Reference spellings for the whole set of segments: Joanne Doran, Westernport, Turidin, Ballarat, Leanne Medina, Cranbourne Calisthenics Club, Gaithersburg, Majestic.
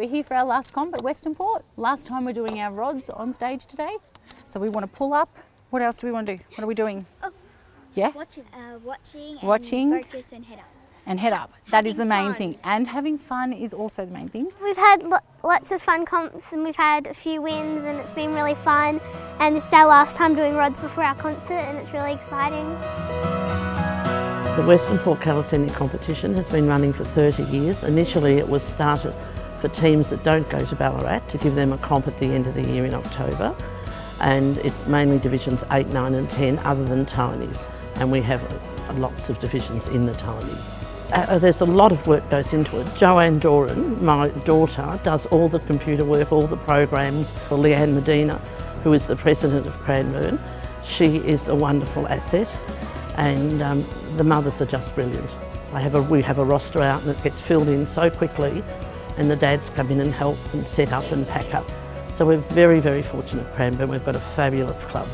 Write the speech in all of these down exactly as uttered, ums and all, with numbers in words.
We're here for our last comp at Westernport. Last time we're doing our rods on stage today. So we want to pull up. What else do we want to do? What are we doing? Oh. Yeah? Watching. Uh, watching, and watching, focus and head up. And head up. That having is the main fun. thing. And having fun is also the main thing. We've had lo lots of fun comps and we've had a few wins and it's been really fun. And this is our last time doing rods before our concert and it's really exciting. The Westernport Calisthenic Competition has been running for thirty years. Initially it was started for teams that don't go to Ballarat to give them a comp at the end of the year in October. And it's mainly divisions eight, nine and ten other than tinies, and we have lots of divisions in the tinies. Uh, there's a lot of work goes into it. Joanne Doran, my daughter, does all the computer work, all the programs. Leanne Medina, who is the president of Cranbourne, she is a wonderful asset, and um, the mothers are just brilliant. I have a, we have a roster out and it gets filled in so quickly, and the dads come in and help and set up and pack up. So we're very, very fortunate at Cranbourne. We've got a fabulous club.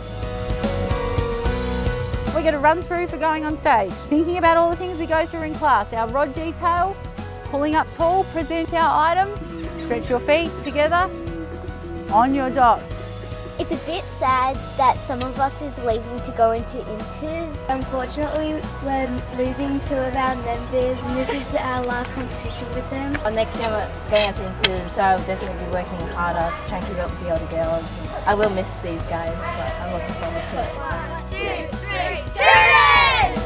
We're going to run through for going on stage, thinking about all the things we go through in class, our rod detail, pulling up tall, present our item, stretch your feet together, on your dots. It's a bit sad that some of us is leaving to go into inters. Unfortunately, we're losing two of our members and this is our last competition with them. Well, next year we're going out to inters, so I'll definitely be working harder to try and keep up with the older girls. I will miss these guys, but I'm looking forward to it. One, two, three, Turidin!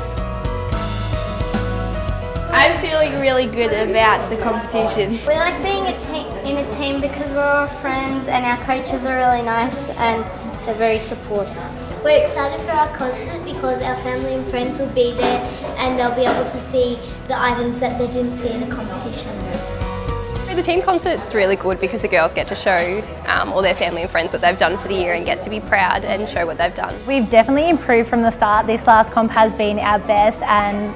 I'm feeling really good about the competition. We like being a team in a team because we're all friends and our coaches are really nice and they're very supportive. We're excited for our concert because our family and friends will be there and they'll be able to see the items that they didn't see in the competition. The team concert's really good because the girls get to show um, all their family and friends what they've done for the year and get to be proud and show what they've done. We've definitely improved from the start. This last comp has been our best and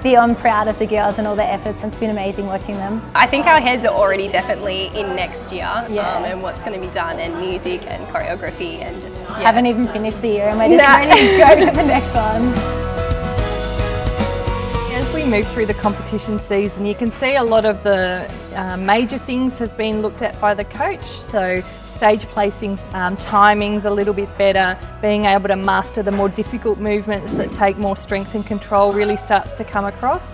beyond proud of the girls and all their efforts. It's been amazing watching them. I think our heads are already definitely in next year, yeah. um, and what's going to be done and music and choreography and just... Yeah. Haven't even finished the year and we're just nah. ready to go to the next ones. As we move through the competition season, you can see a lot of the uh, major things have been looked at by the coach. So stage placings, um, timings a little bit better, being able to master the more difficult movements that take more strength and control really starts to come across.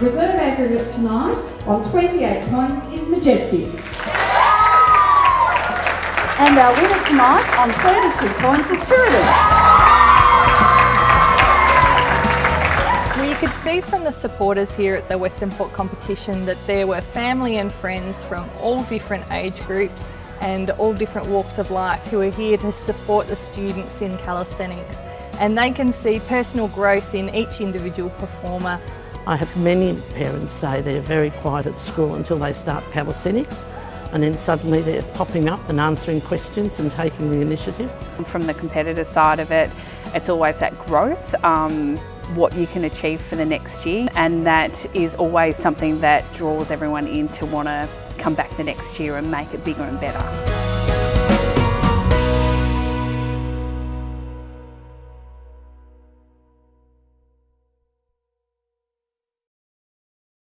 The reserve aggregate tonight on twenty-eight points is Majestic. And our winner tonight on thirty-two points is Turidin. Well, you could see from the supporters here at the Westernport competition that there were family and friends from all different age groups and all different walks of life who are here to support the students in calisthenics, and they can see personal growth in each individual performer. I have many parents say they're very quiet at school until they start calisthenics, and then suddenly they're popping up and answering questions and taking the initiative. From the competitor side of it, it's always that growth, um, what you can achieve for the next year, and that is always something that draws everyone in to want to come back the next year and make it bigger and better.